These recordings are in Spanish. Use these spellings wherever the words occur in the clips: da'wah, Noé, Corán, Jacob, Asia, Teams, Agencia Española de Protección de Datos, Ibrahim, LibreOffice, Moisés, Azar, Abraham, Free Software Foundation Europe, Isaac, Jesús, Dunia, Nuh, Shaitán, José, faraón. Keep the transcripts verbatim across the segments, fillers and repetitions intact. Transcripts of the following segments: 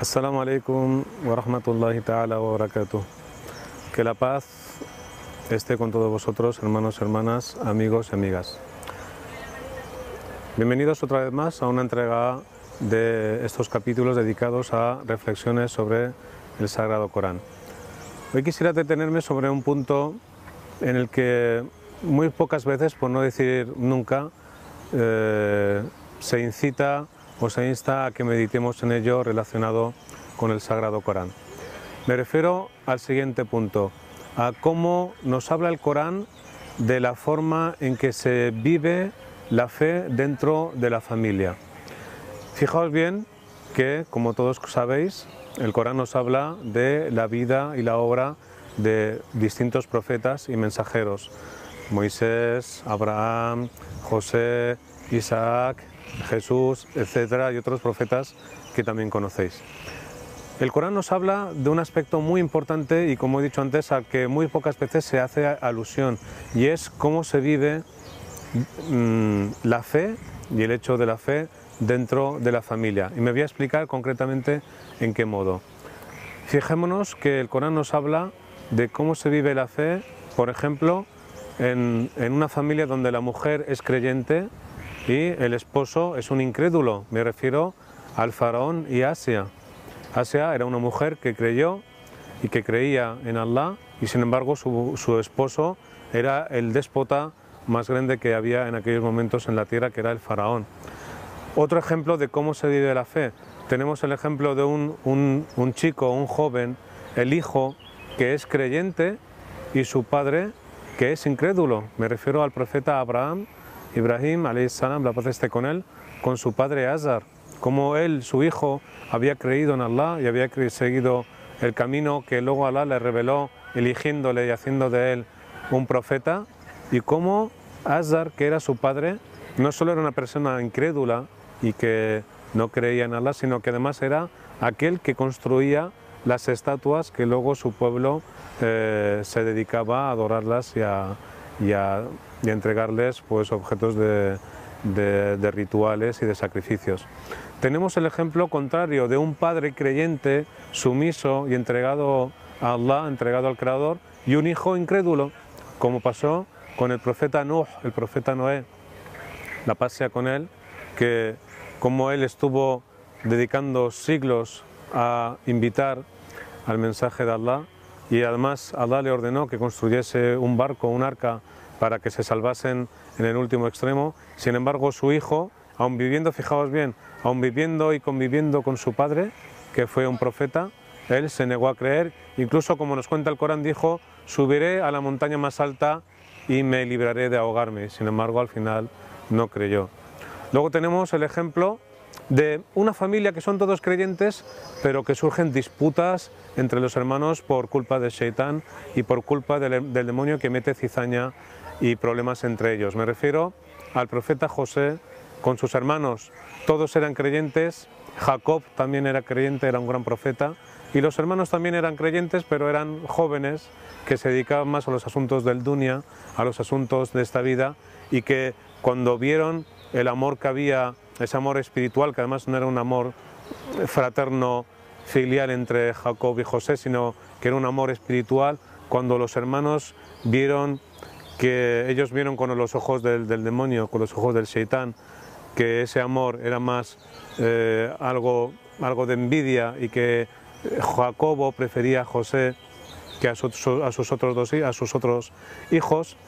As-salamu alaykum wa rahmatullahi ta'ala wa barakatuh. Que la paz esté con todos vosotros, hermanos, hermanas, amigos y amigas. Bienvenidos otra vez más a una entrega de estos capítulos dedicados a reflexiones sobre el Sagrado Corán. Hoy quisiera detenerme sobre un punto en el que muy pocas veces, por no decir nunca, eh, se incita o se insta a que meditemos en ello relacionado con el Sagrado Corán. Me refiero al siguiente punto, a cómo nos habla el Corán de la forma en que se vive la fe dentro de la familia. Fijaos bien que, como todos sabéis, el Corán nos habla de la vida y la obra de distintos profetas y mensajeros. Moisés, Abraham, José, Isaac, Jesús, etcétera, y otros profetas que también conocéis. El Corán nos habla de un aspecto muy importante y, como he dicho antes, al que muy pocas veces se hace alusión, y es cómo se vive mmm, la fe y el hecho de la fe dentro de la familia. Y me voy a explicar concretamente en qué modo. Fijémonos que el Corán nos habla de cómo se vive la fe, por ejemplo, en, en una familia donde la mujer es creyente y el esposo es un incrédulo. Me refiero al faraón y Asia. Asia era una mujer que creyó y que creía en Allah, y sin embargo su, su esposo era el déspota más grande que había en aquellos momentos en la tierra, que era el faraón. Otro ejemplo de cómo se vive la fe. Tenemos el ejemplo de un, un, un chico, un joven, el hijo que es creyente y su padre que es incrédulo. Me refiero al profeta Abraham, Ibrahim, alayhis salam, la paz esté con él, con su padre Azar. Como él, su hijo, había creído en Allah y había seguido el camino que luego Allah le reveló, eligiéndole y haciendo de él un profeta, y como Azar, que era su padre, no solo era una persona incrédula y que no creía en Allah, sino que además era aquel que construía las estatuas que luego su pueblo eh, se dedicaba a adorarlas y a, y a y entregarles pues objetos de, de, de rituales y de sacrificios. Tenemos el ejemplo contrario de un padre creyente, sumiso y entregado a Allah, entregado al Creador, y un hijo incrédulo, como pasó con el profeta Nuh, el profeta Noé, la paz sea con él, que como él estuvo dedicando siglos a invitar al mensaje de Allah, y además Allah le ordenó que construyese un barco, un arca, para que se salvasen en el último extremo. Sin embargo, su hijo, aun viviendo, fijaos bien, aun viviendo y conviviendo con su padre, que fue un profeta, él se negó a creer. Incluso, como nos cuenta el Corán, dijo: subiré a la montaña más alta y me libraré de ahogarme. Sin embargo, al final no creyó. Luego tenemos el ejemplo de una familia que son todos creyentes, pero que surgen disputas entre los hermanos por culpa de Shaitán y por culpa del, del demonio que mete cizaña y problemas entre ellos. Me refiero al profeta José con sus hermanos. Todos eran creyentes, Jacob también era creyente, era un gran profeta, y los hermanos también eran creyentes, pero eran jóvenes que se dedicaban más a los asuntos del Dunia, a los asuntos de esta vida, y que cuando vieron el amor que había, ese amor espiritual, que además no era un amor fraterno, filial entre Jacob y José, sino que era un amor espiritual, cuando los hermanos vieron que ellos vieron con los ojos del, del demonio, con los ojos del Shaitán, que ese amor era más eh, algo, algo de envidia, y que Jacobo prefería a José que a, su, a, sus otros dos, a sus otros hijos.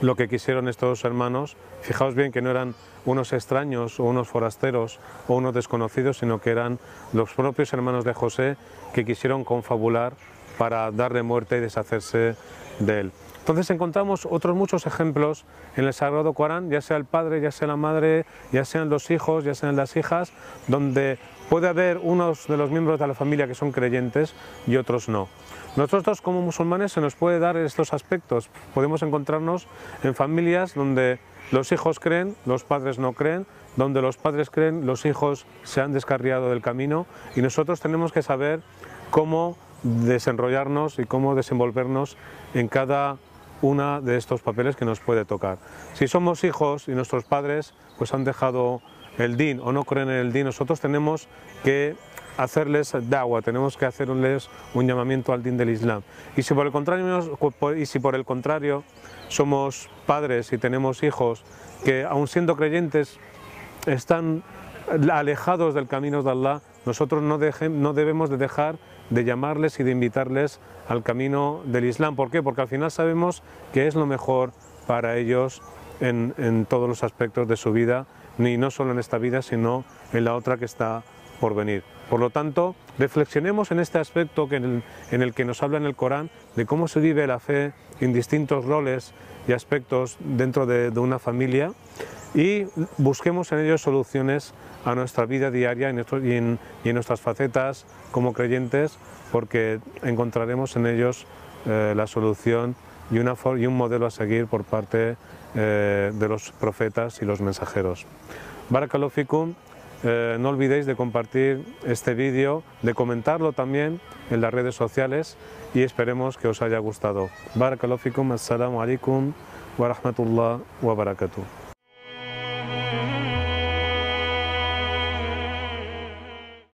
Lo que quisieron estos hermanos, fijaos bien que no eran unos extraños o unos forasteros o unos desconocidos, sino que eran los propios hermanos de José, que quisieron confabular para darle muerte y deshacerse de él. Entonces encontramos otros muchos ejemplos en el Sagrado Corán, ya sea el padre, ya sea la madre, ya sean los hijos, ya sean las hijas, donde puede haber unos de los miembros de la familia que son creyentes y otros no. Nosotros como musulmanes se nos puede dar estos aspectos. Podemos encontrarnos en familias donde los hijos creen, los padres no creen, donde los padres creen, los hijos se han descarriado del camino, y nosotros tenemos que saber cómo desenrollarnos y cómo desenvolvernos en cada una de estos papeles que nos puede tocar. Si somos hijos y nuestros padres pues han dejado el din o no creen en el din, nosotros tenemos que hacerles da'wah, tenemos que hacerles un llamamiento al din del Islam. Y si por el contrario, y si por el contrario somos padres y tenemos hijos que, aun siendo creyentes, están alejados del camino de Allah, nosotros no, deje, no debemos de dejar de llamarles y de invitarles al camino del Islam. ¿Por qué? Porque al final sabemos que es lo mejor para ellos en, en todos los aspectos de su vida, y no solo en esta vida, sino en la otra que está por venir. Por lo tanto, reflexionemos en este aspecto que en, el, en el que nos habla en el Corán, de cómo se vive la fe en distintos roles y aspectos dentro de, de una familia, y busquemos en ellos soluciones a nuestra vida diaria y en, y en nuestras facetas como creyentes, porque encontraremos en ellos eh, la solución y, una, y un modelo a seguir por parte eh, de los profetas y los mensajeros. Barakallahu fikum. Eh, no olvidéis de compartir este vídeo, de comentarlo también en las redes sociales, y esperemos que os haya gustado. Barakallahu fikum. Assalamu alaikum wa rahmatullah wa barakatuh.